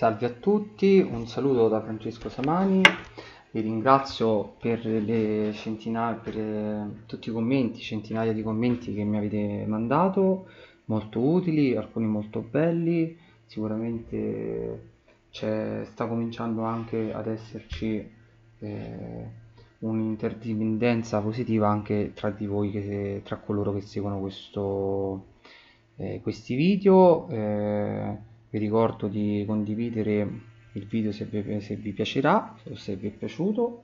Salve a tutti, un saluto da Francesco Samani, vi ringrazio per tutti i commenti, centinaia di commenti che mi avete mandato, molto utili, alcuni molto belli. Sicuramente sta cominciando anche ad esserci un'interdipendenza positiva anche tra di voi, tra coloro che seguono questi video. Vi ricordo di condividere il video se vi piacerà o se vi è piaciuto,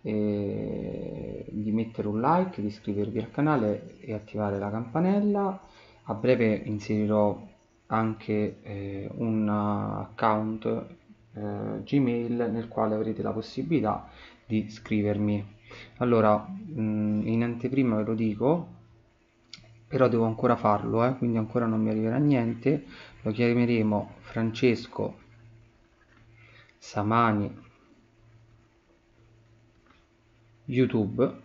di mettere un like, di iscrivervi al canale e attivare la campanella. A breve inserirò anche un account Gmail nel quale avrete la possibilità di scrivermi. Allora, in anteprima ve lo dico, però devo ancora farlo, quindi ancora non mi arriverà niente. Lo chiameremo Francesco Samani YouTube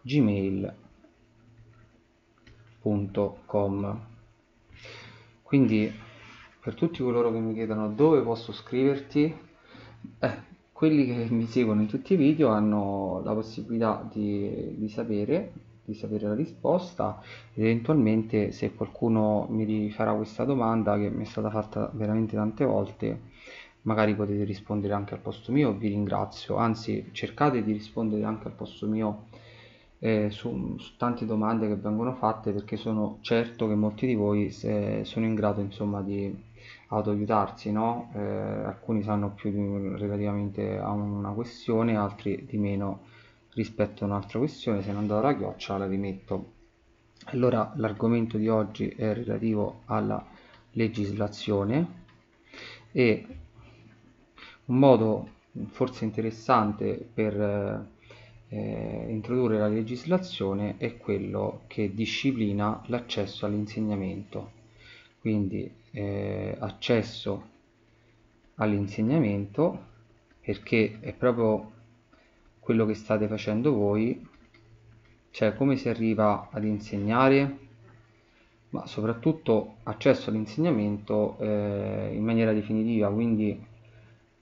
@gmail.com. Quindi per tutti coloro che mi chiedono dove posso iscriverti, quelli che mi seguono in tutti i video hanno la possibilità di sapere la risposta, ed eventualmente, se qualcuno mi rifarà questa domanda che mi è stata fatta veramente tante volte, magari potete rispondere anche al posto mio. Vi ringrazio, anzi cercate di rispondere anche al posto mio su tante domande che vengono fatte, perché sono certo che molti di voi sono in grado, insomma, di autoaiutarsi, no? Alcuni sanno più relativamente a una questione, altri di meno rispetto a un'altra questione. Se non do la chioccia la rimetto. Allora, l'argomento di oggi è relativo alla legislazione, e un modo forse interessante per introdurre la legislazione è quello che disciplina l'accesso all'insegnamento. Quindi accesso all'insegnamento, perché è proprio quello che state facendo voi, cioè come si arriva ad insegnare, ma soprattutto accesso all'insegnamento in maniera definitiva, quindi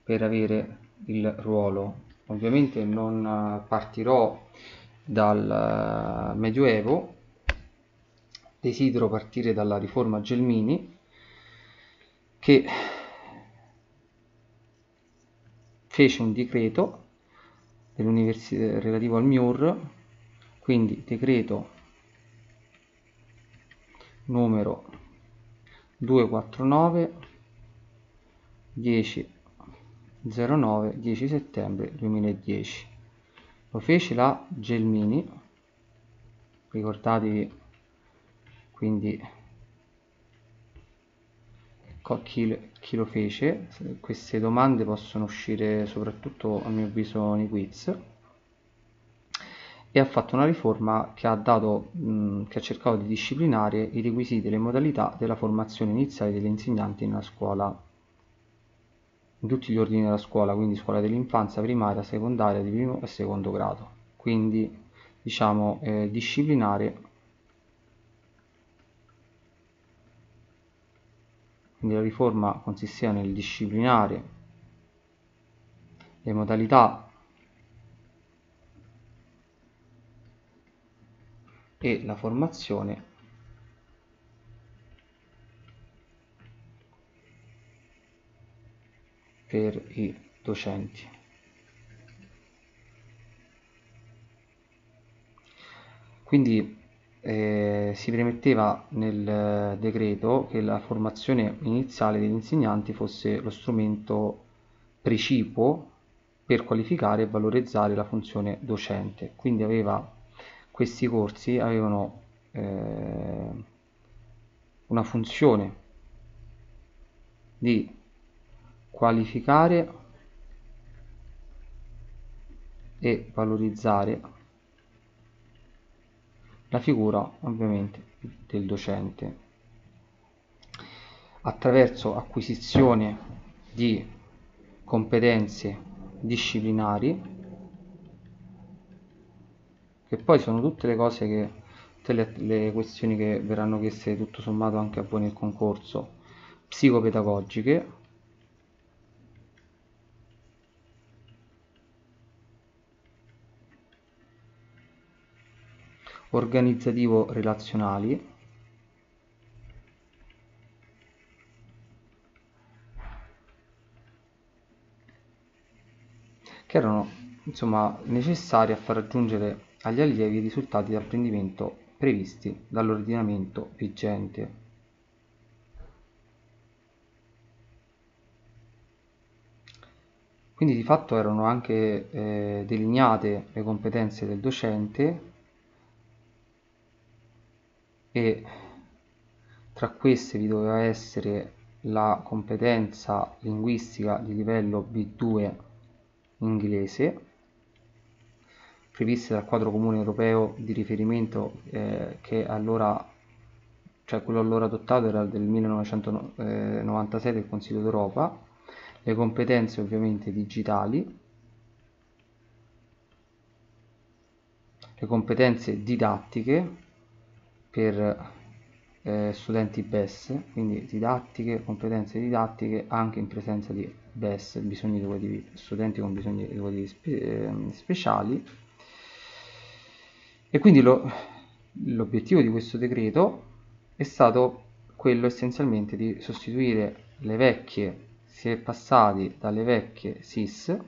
per avere il ruolo. Ovviamente non partirò dal Medioevo, desidero partire dalla riforma Gelmini, che fece un decreto dell'università relativo al MIUR, quindi decreto numero 249 10 settembre 2010. Lo fece la Gelmini, ricordatevi quindi chi lo fece. Queste domande possono uscire soprattutto, a mio avviso, nei quiz. E ha fatto una riforma che ha cercato di disciplinare i requisiti e le modalità della formazione iniziale degli insegnanti nella scuola, in tutti gli ordini della scuola, quindi scuola dell'infanzia, primaria, secondaria, di primo e secondo grado. Quindi, diciamo, disciplinare, quindi la riforma consisteva nel disciplinare le modalità e la formazione per i docenti. Quindi si premetteva nel decreto che la formazione iniziale degli insegnanti fosse lo strumento precipuo per qualificare e valorizzare la funzione docente. Quindi questi corsi avevano una funzione di qualificare e valorizzare la figura, ovviamente, del docente attraverso acquisizione di competenze disciplinari, che poi sono tutte le cose che tutte le questioni che verranno chieste tutto sommato anche a voi nel concorso, psicopedagogiche, organizzativo-relazionali, che erano insomma necessari a far raggiungere agli allievi i risultati di apprendimento previsti dall'ordinamento vigente. Quindi di fatto erano anche delineate le competenze del docente e tra queste vi doveva essere la competenza linguistica di livello B2 inglese, previste dal quadro comune europeo di riferimento che allora, cioè quello allora adottato era del 1996 del Consiglio d'Europa, le competenze ovviamente digitali, le competenze didattiche per studenti BES, quindi didattiche, competenze didattiche anche in presenza di BES, bisogni educativi, studenti con bisogni educativi speciali. E quindi l'obiettivo di questo decreto è stato quello essenzialmente di sostituire le vecchie, si è passati dalle vecchie SIS,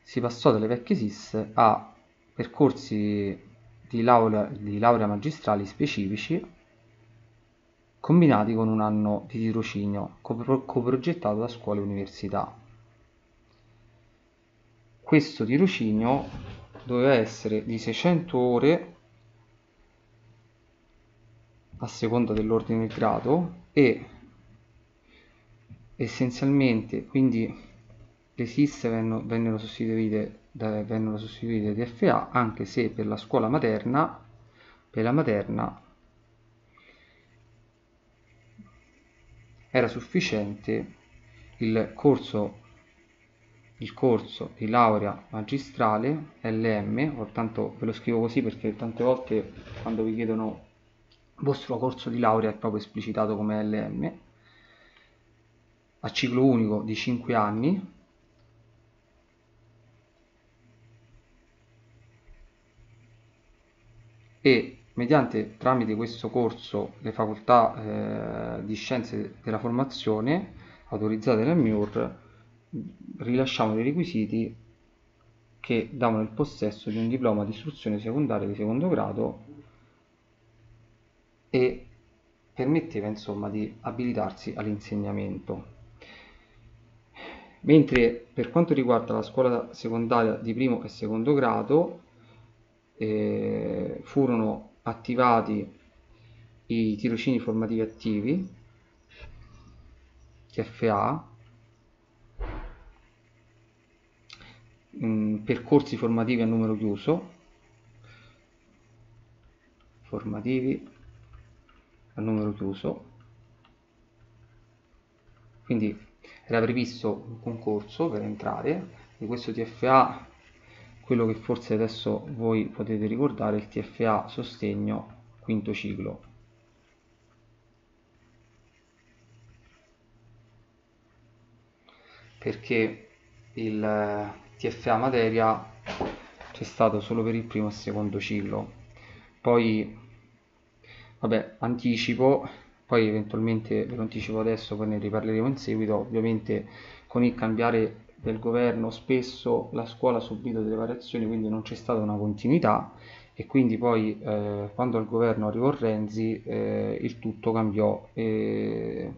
si passò dalle vecchie SIS a percorsi di laurea magistrali specifici combinati con un anno di tirocinio coprogettato da scuole e università. Questo tirocinio doveva essere di 600 ore a seconda dell'ordine del grado e essenzialmente quindi le SIS vennero sostituite da TFA, anche se per la scuola materna, per la materna era sufficiente il corso di laurea magistrale LM, tanto ve lo scrivo così perché tante volte quando vi chiedono il vostro corso di laurea è proprio esplicitato come LM, a ciclo unico di 5 anni, e mediante tramite questo corso le facoltà di scienze della formazione autorizzate dal MIUR rilasciamo dei requisiti che davano il possesso di un diploma di istruzione secondaria di secondo grado e permetteva insomma di abilitarsi all'insegnamento. Mentre per quanto riguarda la scuola secondaria di primo e secondo grado furono attivati i tirocini formativi attivi TFA, percorsi formativi a numero chiuso, quindi era previsto un concorso per entrare in questo TFA. Quello che forse adesso voi potete ricordare è il TFA sostegno quinto ciclo. Perché il TFA materia c'è stato solo per il primo e secondo ciclo, poi vabbè anticipo, poi eventualmente ve lo anticipo adesso, poi ne riparleremo in seguito. Ovviamente con il cambiare del governo spesso la scuola ha subito delle variazioni, quindi non c'è stata una continuità e quindi poi quando al governo arrivò Renzi il tutto cambiò e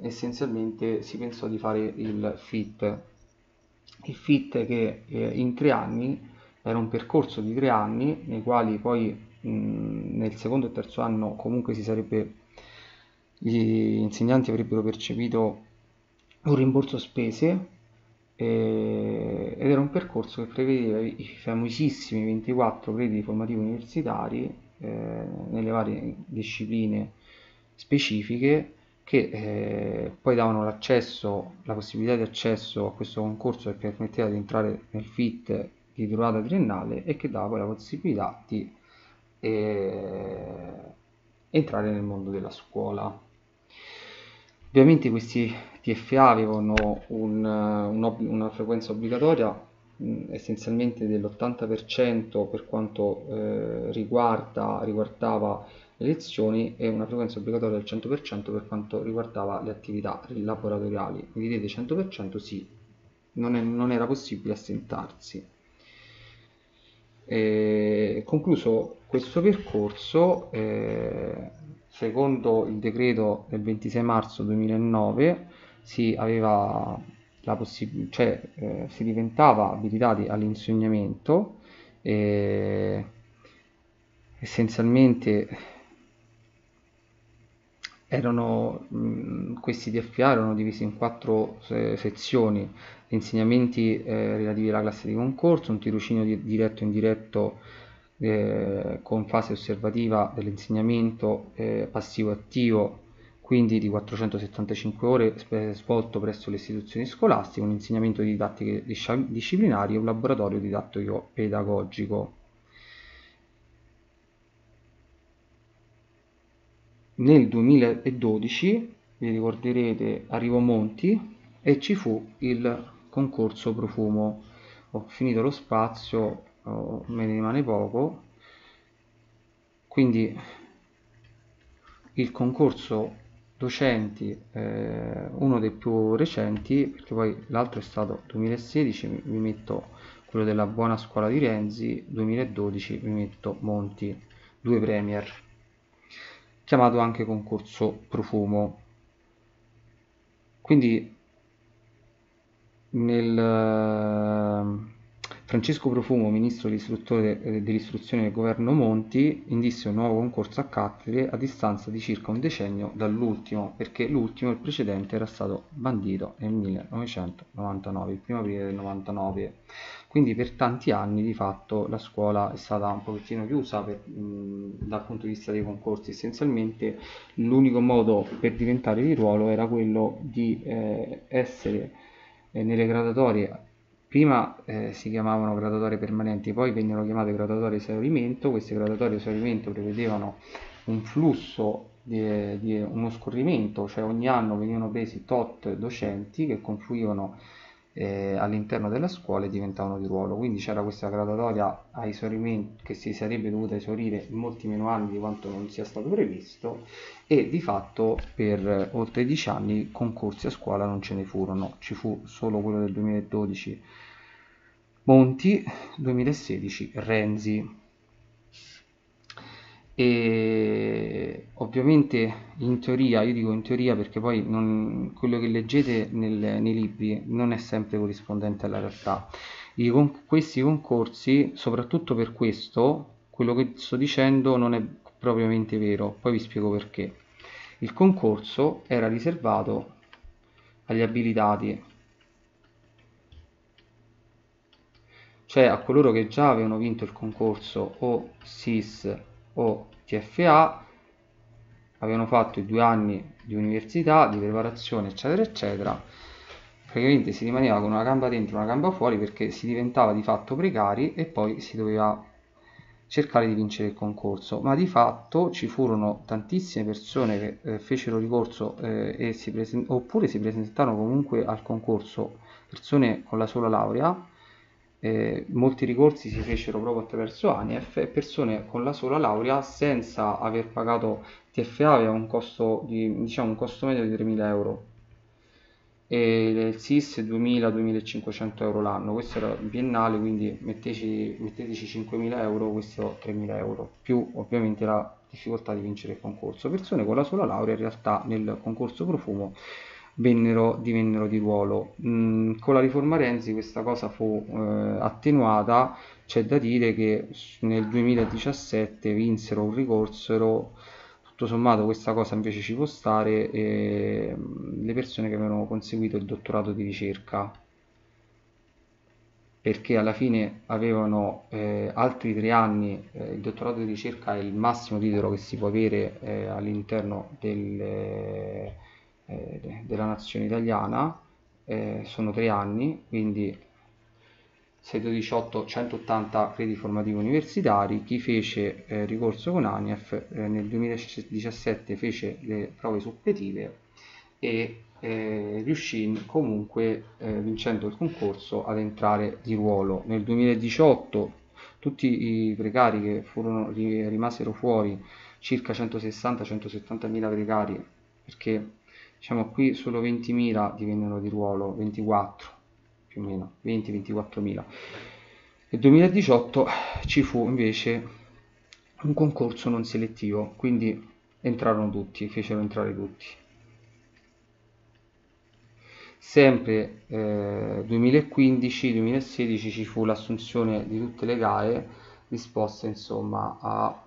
essenzialmente si pensò di fare il FIT. Il FIT che in 3 anni era un percorso di 3 anni nei quali poi nel secondo e terzo anno comunque gli insegnanti avrebbero percepito un rimborso spese ed era un percorso che prevedeva i famosissimi 24 crediti formativi universitari nelle varie discipline specifiche che poi davano l'accesso, la possibilità di accesso a questo concorso che permetteva di entrare nel FIT di durata triennale e che dà poi la possibilità di entrare nel mondo della scuola. Ovviamente questi TFA avevano una frequenza obbligatoria essenzialmente dell'80% per quanto riguardava le lezioni, e una frequenza obbligatoria del 100% per quanto riguardava le attività laboratoriali. Mi direte 100% sì, non era possibile assentarsi. Concluso questo percorso, secondo il decreto del 26 marzo 2009 si aveva la possibilità, si diventava abilitati all'insegnamento. Essenzialmente erano, questi TFA erano divisi in 4 sezioni: insegnamenti relativi alla classe di concorso, un tirocinio diretto e indiretto con fase osservativa dell'insegnamento passivo-attivo, quindi di 475 ore svolto presso le istituzioni scolastiche, un insegnamento di didattiche disciplinari e un laboratorio didattico pedagogico. Nel 2012, vi ricorderete, arrivò Monti e ci fu il concorso Profumo. Ho finito lo spazio, me ne rimane poco, quindi il concorso docenti, uno dei più recenti, perché poi l'altro è stato 2016, vi metto quello della buona scuola di Renzi, 2012 vi metto Monti, 2 premier, chiamato anche concorso Profumo. Quindi Francesco Profumo, ministro dell'istruzione del governo Monti, indisse un nuovo concorso a cattedre a distanza di circa un decennio dall'ultimo, perché l'ultimo, il precedente, era stato bandito nel 1999, il 1° aprile del 99. Quindi per tanti anni di fatto la scuola è stata un pochettino chiusa dal punto di vista dei concorsi. Essenzialmente l'unico modo per diventare di ruolo era quello di essere nelle graduatorie. Prima si chiamavano graduatorie permanenti, poi vennero chiamate graduatorie esaurimento. Queste graduatorie esaurimento prevedevano un flusso di uno scorrimento, cioè ogni anno venivano presi tot docenti che confluivano all'interno della scuola e diventavano di ruolo. Quindi c'era questa graduatoria a esaurimento che si sarebbe dovuta esaurire in molti meno anni di quanto non sia stato previsto, e di fatto per oltre 10 anni concorsi a scuola non ce ne furono. Ci fu solo quello del 2012 Monti, 2016 Renzi. E ovviamente in teoria, io dico in teoria perché poi quello che leggete nei libri non è sempre corrispondente alla realtà. Questi concorsi, soprattutto per questo, quello che sto dicendo non è propriamente vero, poi vi spiego perché. Il concorso era riservato agli abilitati, cioè a coloro che già avevano vinto il concorso o SIS o TFA, avevano fatto i 2 anni di università, di preparazione, eccetera eccetera. Praticamente si rimaneva con una gamba dentro e una gamba fuori, perché si diventava di fatto precari e poi si doveva cercare di vincere il concorso. Ma di fatto ci furono tantissime persone che fecero ricorso e si presentarono comunque al concorso, persone con la sola laurea. Molti ricorsi si fecero proprio attraverso ANIEF, e persone con la sola laurea senza aver pagato TFA, aveva un costo, un costo medio di 3.000 euro, e il SIS 2.000-2.500 euro l'anno. Questo era biennale, quindi metteteci 5.000 euro, questo 3.000 euro, più ovviamente la difficoltà di vincere il concorso. Persone con la sola laurea in realtà nel concorso Profumo divennero di ruolo. Con la riforma Renzi questa cosa fu attenuata. C'è da dire che nel 2017 vinsero un ricorso, tutto sommato questa cosa invece ci può stare, le persone che avevano conseguito il dottorato di ricerca, perché alla fine avevano altri 3 anni. Il dottorato di ricerca è il massimo titolo che si può avere all'interno della nazione italiana, sono 3 anni, quindi 618 180 crediti formativi universitari. Chi fece ricorso con ANIEF nel 2017 fece le prove suppletive e riuscì comunque, vincendo il concorso, ad entrare di ruolo. Nel 2018 tutti i precari che rimasero fuori, circa 160-170 mila precari, perché diciamo qui solo 20.000 divennero di ruolo, 24 più o meno, 20-24.000. Nel 2018 ci fu invece un concorso non selettivo, quindi entrarono tutti, fecero entrare tutti. Sempre 2015-2016 ci fu l'assunzione di tutte le GAE disposte insomma a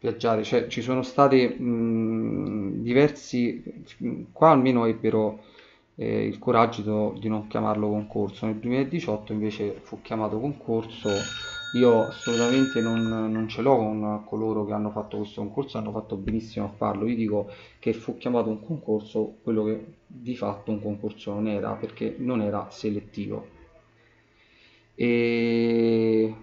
viaggiare, cioè ci sono state diversi, qua almeno ebbero il coraggio di non chiamarlo concorso. Nel 2018 invece fu chiamato concorso. Io assolutamente non ce l'ho con coloro che hanno fatto questo concorso, hanno fatto benissimo a farlo. Io dico che fu chiamato un concorso quello che di fatto un concorso non era, perché non era selettivo. E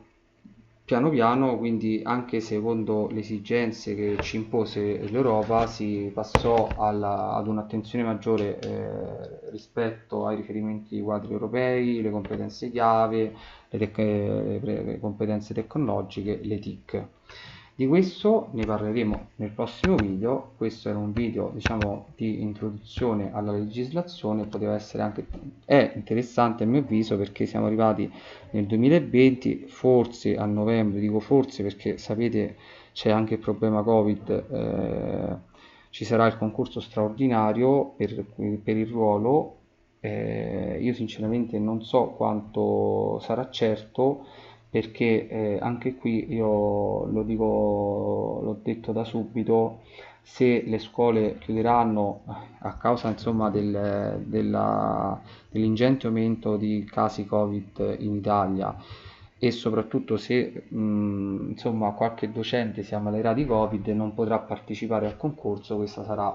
piano piano, quindi, anche secondo le esigenze che ci impose l'Europa, si passò ad un'attenzione maggiore rispetto ai riferimenti quadri europei, le competenze chiave, le competenze tecnologiche, le TIC. Di questo ne parleremo nel prossimo video. Questo era un video, diciamo, di introduzione alla legislazione. Poteva essere anche, è interessante a mio avviso, perché siamo arrivati nel 2020, forse a novembre, dico forse perché sapete c'è anche il problema Covid, ci sarà il concorso straordinario per il ruolo. Io sinceramente non so quanto sarà certo, perché anche qui io lo dico, l'ho detto da subito, se le scuole chiuderanno a causa insomma dell'ingente aumento di casi Covid in Italia, e soprattutto se insomma qualche docente si ammalerà di Covid e non potrà partecipare al concorso, questa sarà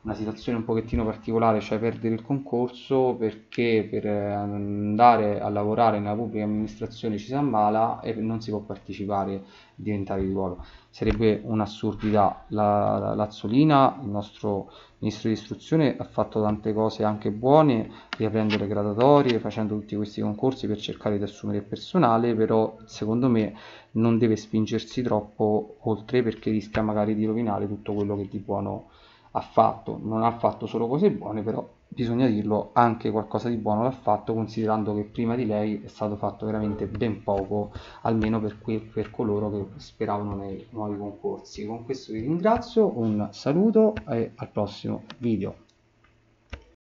una situazione un pochettino particolare, cioè perdere il concorso perché per andare a lavorare nella pubblica amministrazione ci si ammala e non si può partecipare e diventare di ruolo. Sarebbe un'assurdità. L'Azzolina, il nostro ministro di istruzione, ha fatto tante cose anche buone, riaprendo le graduatorie, facendo tutti questi concorsi per cercare di assumere il personale, però secondo me non deve spingersi troppo oltre, perché rischia magari di rovinare tutto quello che di buono ha fatto. Non ha fatto solo cose buone, però bisogna dirlo, anche qualcosa di buono l'ha fatto, considerando che prima di lei è stato fatto veramente ben poco, almeno per coloro che speravano nei nuovi concorsi. Con questo vi ringrazio, un saluto e al prossimo video.